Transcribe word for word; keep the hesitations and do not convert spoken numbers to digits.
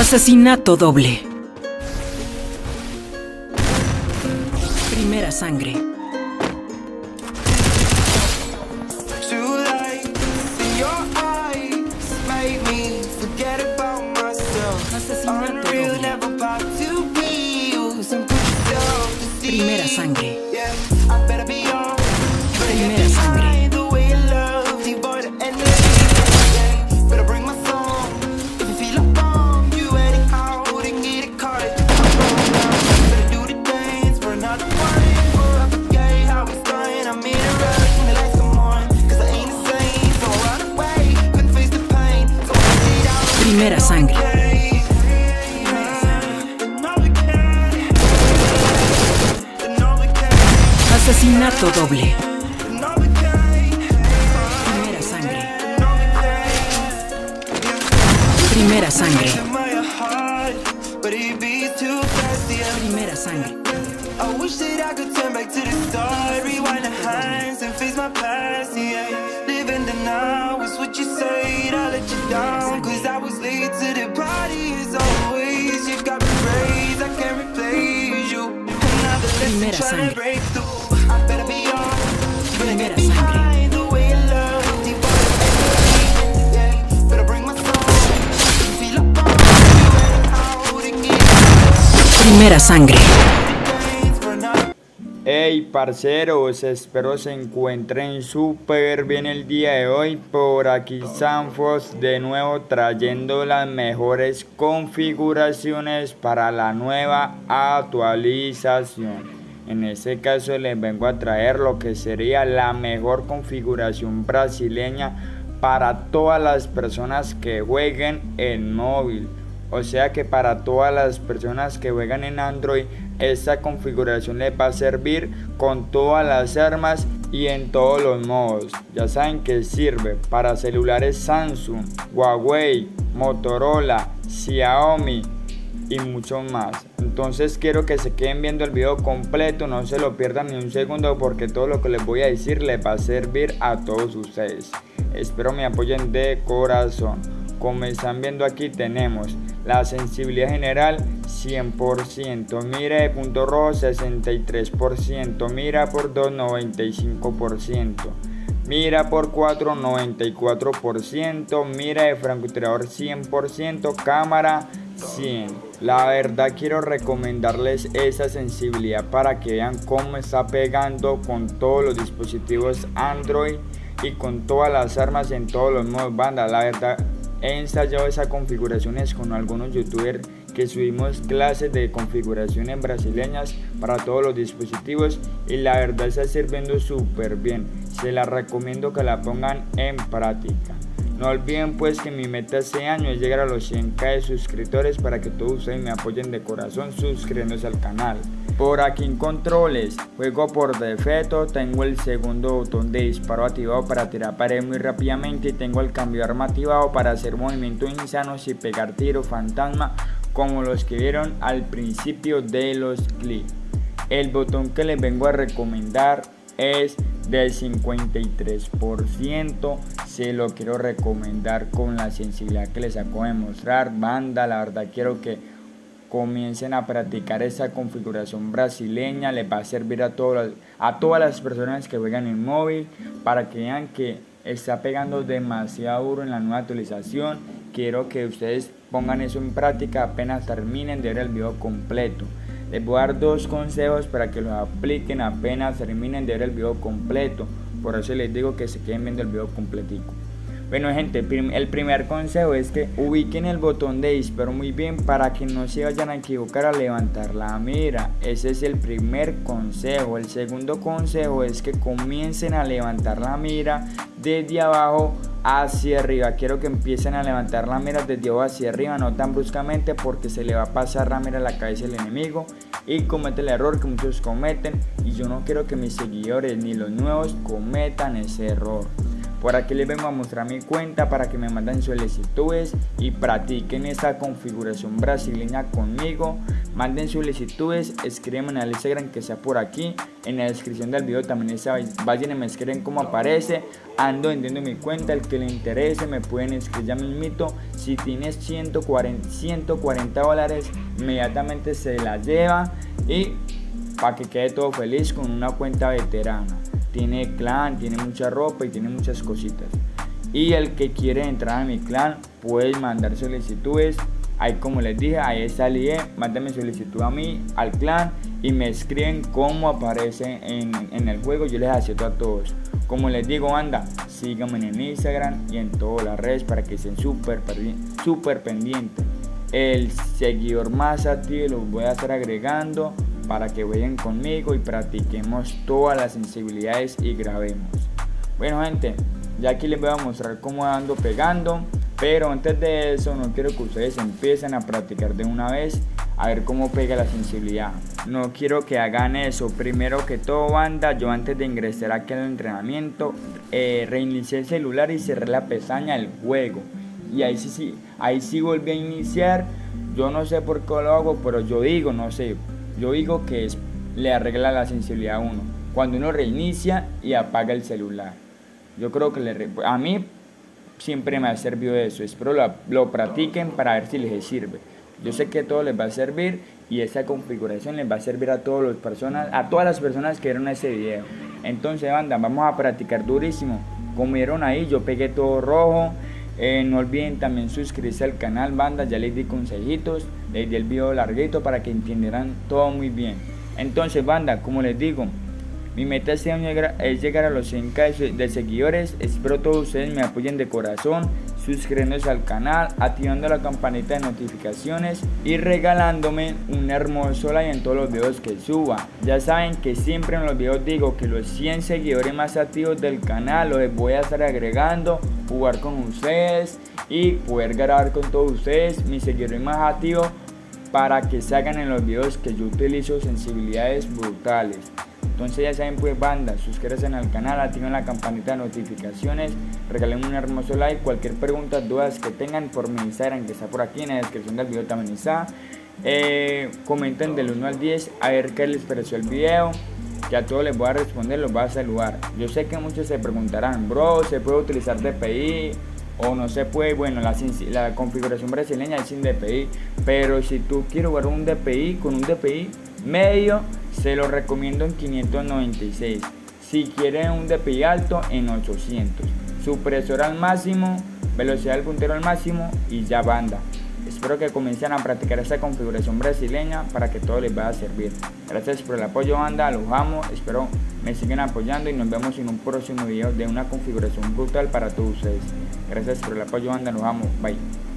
Asesinato doble. Primera sangre. Asesinato doble. Primera sangre. Primera sangre. Primera sangre. Asesinato doble. Primera sangre. Primera sangre. Primera sangre. Primera sangre. Primera sangre. Primera sangre. Hey parceros, espero se encuentren súper bien el día de hoy. Por aquí Sanfos de nuevo trayendo las mejores configuraciones para la nueva actualización. En este caso les vengo a traer lo que sería la mejor configuración brasileña para todas las personas que jueguen en móvil. O sea que para todas las personas que juegan en Android, esta configuración les va a servir con todas las armas y en todos los modos. Ya saben que sirve para celulares Samsung, Huawei, Motorola, Xiaomi y muchos más. Entonces quiero que se queden viendo el video completo, no se lo pierdan ni un segundo, porque todo lo que les voy a decir les va a servir a todos ustedes. Espero me apoyen de corazón. Como están viendo aquí tenemos la sensibilidad general cien por ciento, mira de punto rojo sesenta y tres por ciento, mira por dos noventa y cinco por ciento, mira por cuatro noventa y cuatro por ciento, mira de francotirador cien por ciento, cámara cien. La verdad quiero recomendarles esa sensibilidad para que vean cómo está pegando con todos los dispositivos Android y con todas las armas en todos los modos banda. La verdad he ensayado esas configuraciones con algunos youtubers que subimos clases de configuraciones brasileñas para todos los dispositivos y la verdad está sirviendo súper bien. Se la recomiendo que la pongan en práctica. No olviden pues que mi meta este año es llegar a los cien k de suscriptores para que todos ustedes me apoyen de corazón suscribiéndose al canal. Por aquí en controles, juego por defecto, tengo el segundo botón de disparo activado para tirar pared muy rápidamente y tengo el cambio de arma activado para hacer movimientos insanos y pegar tiro fantasma como los que vieron al principio de los clips. El botón que les vengo a recomendar es del cincuenta y tres por ciento, se lo quiero recomendar con la sensibilidad que les acabo de mostrar banda. La verdad quiero que comiencen a practicar esa configuración brasileña, les va a servir a todas a todas las personas que juegan en móvil para que vean que está pegando demasiado duro en la nueva actualización. Quiero que ustedes pongan eso en práctica apenas terminen de ver el video completo. Les voy a dar dos consejos para que los apliquen apenas terminen de ver el video completo. Por eso les digo que se queden viendo el video completico. Bueno gente, prim el primer consejo es que ubiquen el botón de disparo muy bien para que no se vayan a equivocar al levantar la mira. Ese es el primer consejo. El segundo consejo es que comiencen a levantar la mira desde abajo hacia arriba. Quiero que empiecen a levantar la mira desde abajo hacia arriba, no tan bruscamente porque se le va a pasar la mira a la cabeza del enemigo y comete el error que muchos cometen, y yo no quiero que mis seguidores ni los nuevos cometan ese error. Por aquí les vengo a mostrar mi cuenta para que me manden solicitudes y practiquen esta configuración brasileña conmigo. Manden solicitudes, escríbanme al Instagram que sea por aquí. En la descripción del video también está, vayan y me escriben cómo aparece. Ando vendiendo mi cuenta, el que le interese me pueden escribir ya mismito. Si tienes ciento cuarenta dólares, inmediatamente se la lleva. Y para que quede todo feliz con una cuenta veterana. Tiene clan, tiene mucha ropa y tiene muchas cositas. Y el que quiere entrar a mi clan, puedes mandar solicitudes. Ahí, como les dije, ahí está el I E. Mándame solicitud a mí, al clan, y me escriben cómo aparece en, en el juego. Yo les acepto a todos. Como les digo, anda, síganme en Instagram y en todas las redes para que estén súper súper pendientes. El seguidor más activo los voy a estar agregando para que vayan conmigo y practiquemos todas las sensibilidades y grabemos. Bueno, gente, ya aquí les voy a mostrar cómo ando pegando, pero antes de eso no quiero que ustedes empiecen a practicar de una vez a ver cómo pega la sensibilidad. No quiero que hagan eso. Primero que todo, banda, yo antes de ingresar aquí al entrenamiento eh, reinicié el celular y cerré la pestaña del juego, y ahí sí, sí ahí sí volví a iniciar. Yo no sé por qué lo hago, pero yo digo, no sé, yo digo que es, le arregla la sensibilidad a uno cuando uno reinicia y apaga el celular. Yo creo que le, a mí siempre me ha servido eso. Espero lo, lo practiquen para ver si les sirve. Yo sé que todo les va a servir y esta configuración les va a servir a todas las personas, a todas las personas que vieron este video. Entonces, banda, vamos a practicar durísimo. Como vieron ahí, yo pegué todo rojo. Eh, no olviden también suscribirse al canal, banda. Ya les di consejitos, les di el video larguito para que entendieran todo muy bien. Entonces, banda, como les digo, mi meta este año es llegar a los cien k de seguidores. Espero todos ustedes me apoyen de corazón, suscribiéndose al canal, activando la campanita de notificaciones y regalándome un hermoso like en todos los videos que suba. Ya saben que siempre en los videos digo que los cien seguidores más activos del canal los voy a estar agregando, jugar con ustedes y poder grabar con todos ustedes, mis seguidores más activos, para que salgan en los videos que yo utilizo sensibilidades brutales. Entonces, ya saben, pues, banda, suscríbanse al canal, activen la campanita de notificaciones, regalen un hermoso like. Cualquier pregunta, dudas que tengan, por mi Instagram que está por aquí, en la descripción del video también está. Eh, comenten del uno al diez a ver qué les pareció el video, que a todos les voy a responder, los voy a saludar. Yo sé que muchos se preguntarán, bro, ¿se puede utilizar D P I o no se puede? Bueno, la, la configuración brasileña es sin D P I, pero si tú quieres jugar un D P I, con un D P I medio, se lo recomiendo en quinientos noventa y seis. Si quieren un D P I alto, en ochocientos. Supresor al máximo, velocidad del puntero al máximo y ya, banda. Espero que comiencen a practicar esta configuración brasileña para que todo les vaya a servir. Gracias por el apoyo, banda, los amo. Espero me sigan apoyando y nos vemos en un próximo video de una configuración brutal para todos ustedes. Gracias por el apoyo, banda, los amo. Bye.